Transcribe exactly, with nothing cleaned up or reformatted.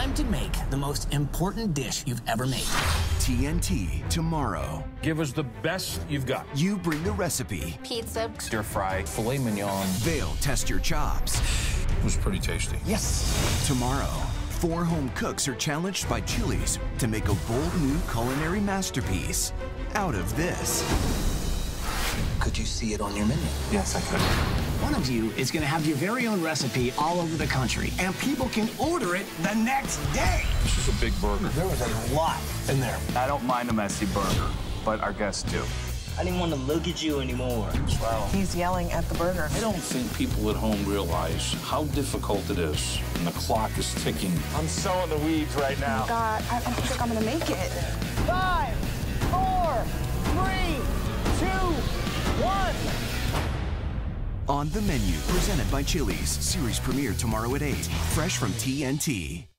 Time to make the most important dish you've ever made. T N T tomorrow. Give us the best you've got. You bring the recipe. Pizza. Stir fry. Filet mignon. They'll test your chops. It was pretty tasty. Yes. Tomorrow, four home cooks are challenged by Chili's to make a bold new culinary masterpiece out of this. Could you see it on your menu? Yes, I could. One of you is going to have your very own recipe all over the country, and people can order it the next day. This is a big burger. There was a lot in there. I don't mind a messy burger, but our guests do. I didn't want to look at you anymore. Wow. He's yelling at the burger. I don't think people at home realize how difficult it is, and the clock is ticking. I'm so in the weeds right now. Oh my God, I, I don't think I'm going to make it. Five, four, three, two, one. On the Menu, presented by Chili's. Series premiere tomorrow at eight. Fresh from T N T.